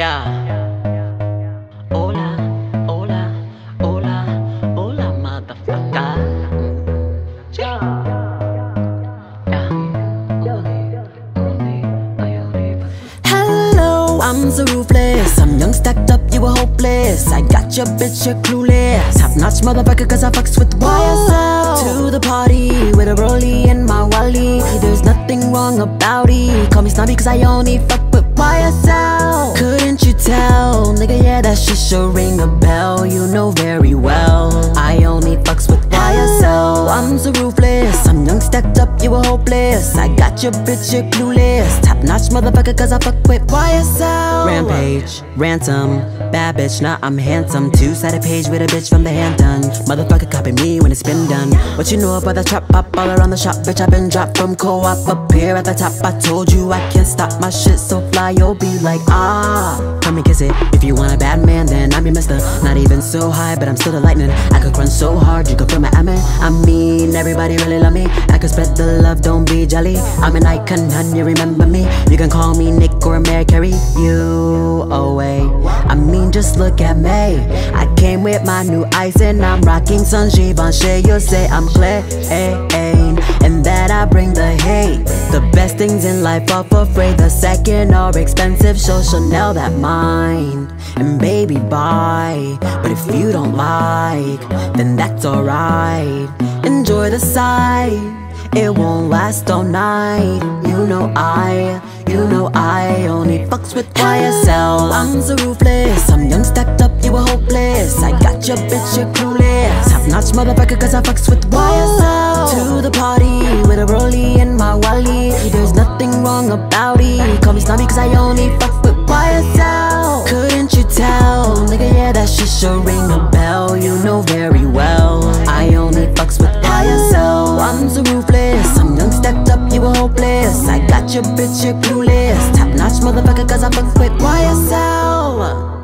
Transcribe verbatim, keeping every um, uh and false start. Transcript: Yeah. Hola, hola, hola, hola, motherfucker. Yeah. Hello, I'm so ruthless. I'm young, stacked up, you were hopeless. I got your bitch, you're clueless. Top notch motherfucker, cause I fucks with Y S L. To the party with a rollie and my wally. There's nothing wrong about it. Call me snobby, cause I only fuck with Y S L. Couldn't you tell? Nigga, yeah, that shit sure ring a bell. You know very well I only fucks with Y S L. I'm so ruthless. I'm young, stacked up, you were hopeless. I got your bitch, you're clueless. Top notch motherfucker, cause I fuck with Y S L. Rampage, ransom, bad bitch, nah, I'm handsome. Two-sided page with a bitch from the Hamptons. Motherfucker copy me when it's been done. What you know about the trap pop all around the shop? Bitch, I've been dropped from co-op up here at the top. I told you I can't stop my shit, so fly. You'll be like, ah, come and kiss it. If you want a bad man, then I'm your mister. Not even so high, but I'm still the lightning. I could crunch so hard, you could feel my amen. I mean, everybody really love me. I could spread the love, don't be jelly. I'm an icon, hun, you remember me. You can call me Nick or Mary Carey. You away, I mean, just look at me. I came with my new ice and I'm rocking some Givenchy. You say I'm clean and that I bring the hate. The best things in life are for free. The second are expensive, so Chanel that mine. And baby, bye. But if you don't like, then that's alright. Enjoy the sight, it won't last all night. You know I, you know I only fucks with Y S L. I'm so ruthless. I'm young, stacked up, you were hopeless. I got your bitch, you're clueless. Top-notch motherfucker, cause I fucks with Y S L. To the party with a rollie and my wally. There's nothing wrong about it. Call me snobby, cause I only fuck with Y S L. Couldn't you tell? Nigga, yeah, that shit sure ring a bell. You know very well I only fucks with Y S L. I'm so ruthless. I'm young, stacked up, you were hopeless. I got your bitch, you're clueless. Top-notch motherfucker, cause I fucks with Y S L.